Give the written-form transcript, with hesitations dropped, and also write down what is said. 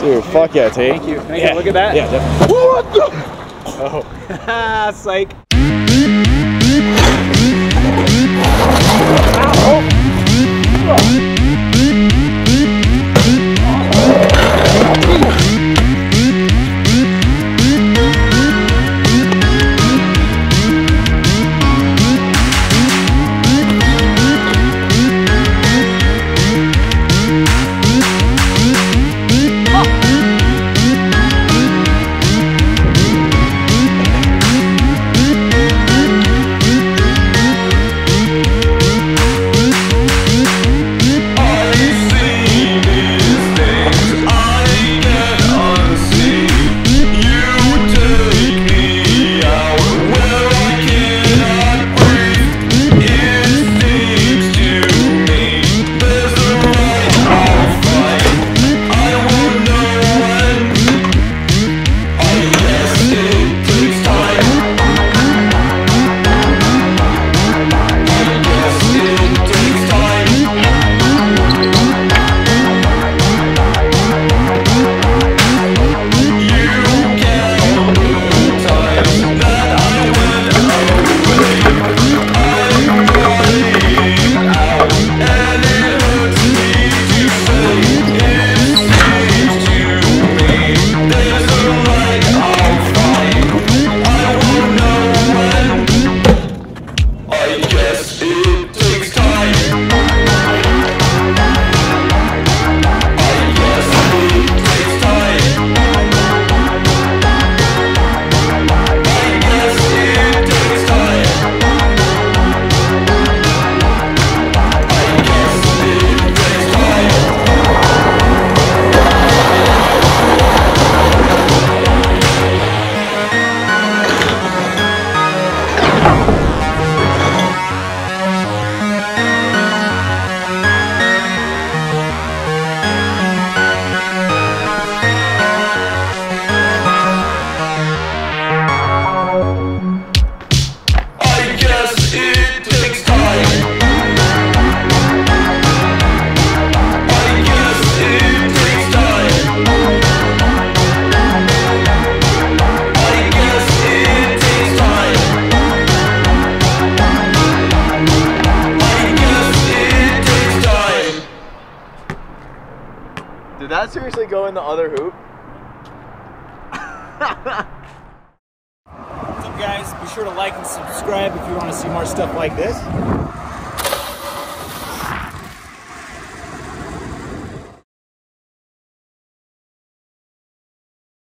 Dude, fuck yeah, Tate. Thank you. Thank you. Look at that. Yeah, definitely. What the? Oh. Haha, psych. Did that seriously go in the other hoop? What's up guys? Be sure to like and subscribe if you want to see more stuff like this.